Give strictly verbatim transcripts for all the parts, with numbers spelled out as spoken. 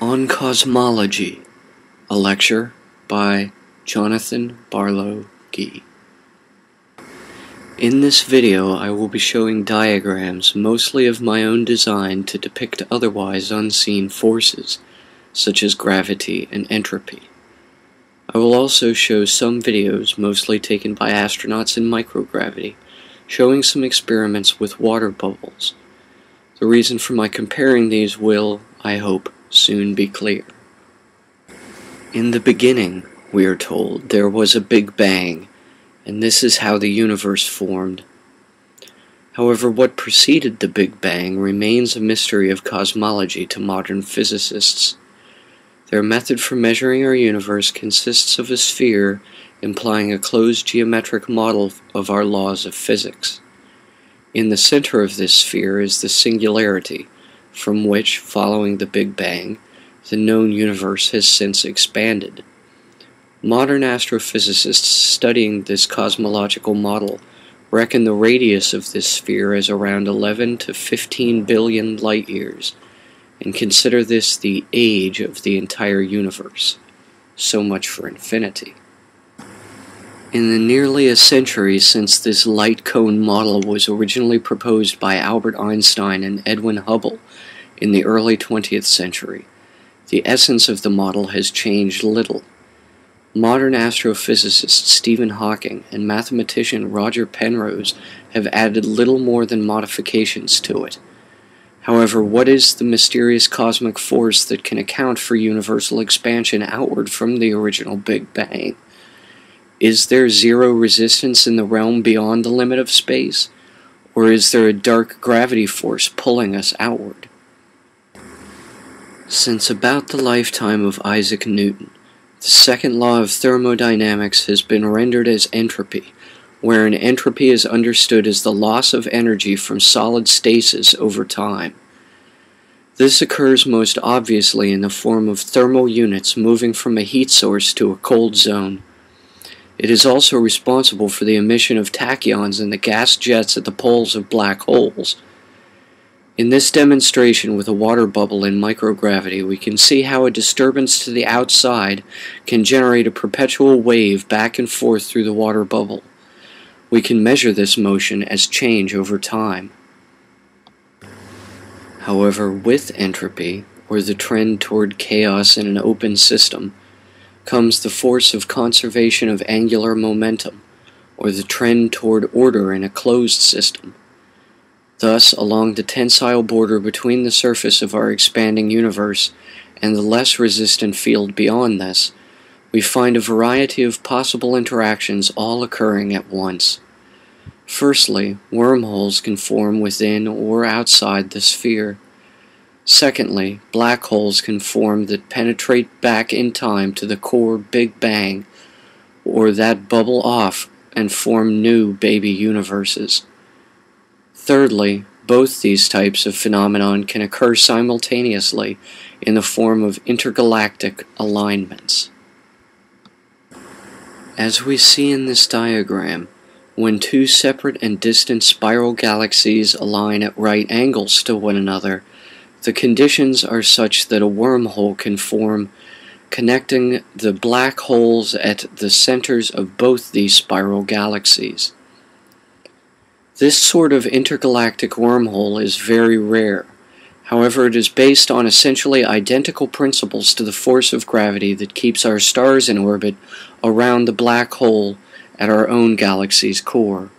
On Cosmology, a lecture by Jonathan Barlow Gee. In this video I will be showing diagrams, mostly of my own design, to depict otherwise unseen forces, such as gravity and entropy. I will also show some videos, mostly taken by astronauts in microgravity, showing some experiments with water bubbles. The reason for my comparing these will, I hope, soon be clear. In the beginning, we are told, there was a Big Bang, and this is how the universe formed. However, what preceded the Big Bang remains a mystery of cosmology to modern physicists. Their method for measuring our universe consists of a sphere implying a closed geometric model of our laws of physics. In the center of this sphere is the singularity, from which, following the Big Bang, the known universe has since expanded. Modern astrophysicists studying this cosmological model reckon the radius of this sphere as around eleven to fifteen billion light-years, and consider this the age of the entire universe. So much for infinity. In the nearly a century since this light cone model was originally proposed by Albert Einstein and Edwin Hubble in the early twentieth century, the essence of the model has changed little. Modern astrophysicist Stephen Hawking and mathematician Roger Penrose have added little more than modifications to it. However, what is the mysterious cosmic force that can account for universal expansion outward from the original Big Bang? Is there zero resistance in the realm beyond the limit of space? Or is there a dark gravity force pulling us outward? Since about the lifetime of Isaac Newton, the second law of thermodynamics has been rendered as entropy, wherein entropy is understood as the loss of energy from solid stasis over time. This occurs most obviously in the form of thermal units moving from a heat source to a cold zone. It is also responsible for the emission of tachyons and the gas jets at the poles of black holes. In this demonstration with a water bubble in microgravity, we can see how a disturbance to the outside can generate a perpetual wave back and forth through the water bubble. We can measure this motion as change over time. However, with entropy, or the trend toward chaos in an open system, comes the force of conservation of angular momentum, or the trend toward order in a closed system. Thus, along the tensile border between the surface of our expanding universe and the less resistant field beyond this, we find a variety of possible interactions all occurring at once. Firstly, wormholes can form within or outside the sphere. Secondly, black holes can form that penetrate back in time to the core Big Bang, or that bubble off and form new baby universes. Thirdly, both these types of phenomenon can occur simultaneously in the form of intergalactic alignments. As we see in this diagram, when two separate and distant spiral galaxies align at right angles to one another, the conditions are such that a wormhole can form, connecting the black holes at the centers of both these spiral galaxies. This sort of intergalactic wormhole is very rare. However, it is based on essentially identical principles to the force of gravity that keeps our stars in orbit around the black hole at our own galaxy's core.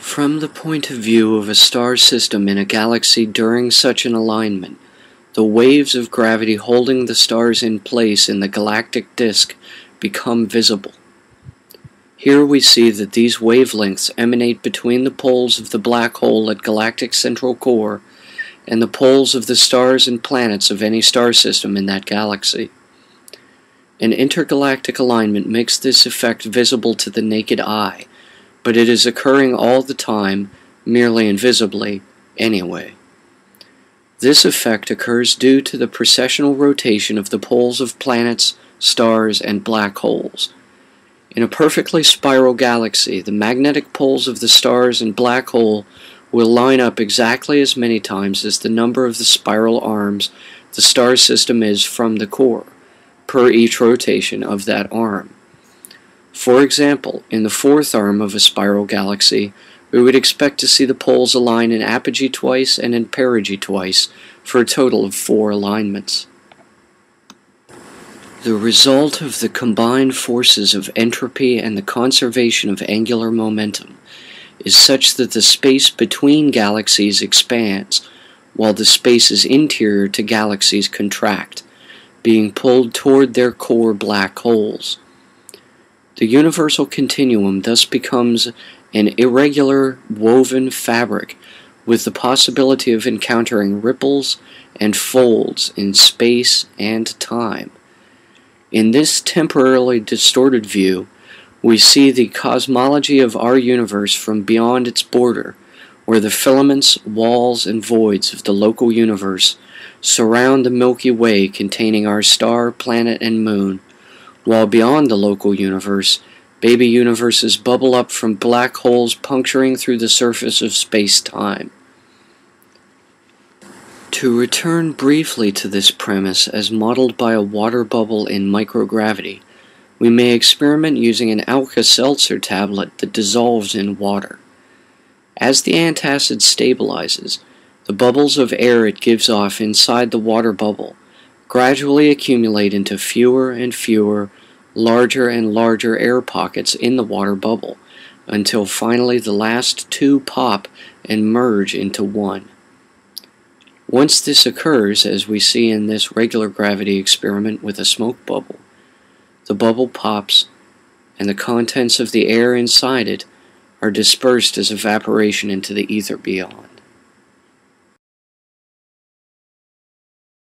From the point of view of a star system in a galaxy during such an alignment, the waves of gravity holding the stars in place in the galactic disk become visible. Here we see that these wavelengths emanate between the poles of the black hole at galactic central core and the poles of the stars and planets of any star system in that galaxy. An intergalactic alignment makes this effect visible to the naked eye, but it is occurring all the time, merely invisibly, anyway. This effect occurs due to the precessional rotation of the poles of planets, stars, and black holes. In a perfectly spiral galaxy, the magnetic poles of the stars and black hole will line up exactly as many times as the number of the spiral arms The star system is from the core, per each rotation of that arm. For example, in the fourth arm of a spiral galaxy, we would expect to see the poles align in apogee twice and in perigee twice, for a total of four alignments. The result of the combined forces of entropy and the conservation of angular momentum is such that the space between galaxies expands, while the spaces interior to galaxies contract, being pulled toward their core black holes. The universal continuum thus becomes an irregular woven fabric with the possibility of encountering ripples and folds in space and time. In this temporarily distorted view, we see the cosmology of our universe from beyond its border, where the filaments, walls, and voids of the local universe surround the Milky Way containing our star, planet, and moon, while beyond the local universe, baby universes bubble up from black holes puncturing through the surface of space-time. To return briefly to this premise as modeled by a water bubble in microgravity, we may experiment using an Alka-Seltzer tablet that dissolves in water. As the antacid stabilizes, the bubbles of air it gives off inside the water bubble gradually accumulate into fewer and fewer, larger and larger air pockets in the water bubble, until finally the last two pop and merge into one. Once this occurs, as we see in this regular gravity experiment with a smoke bubble, the bubble pops and the contents of the air inside it are dispersed as evaporation into the ether beyond.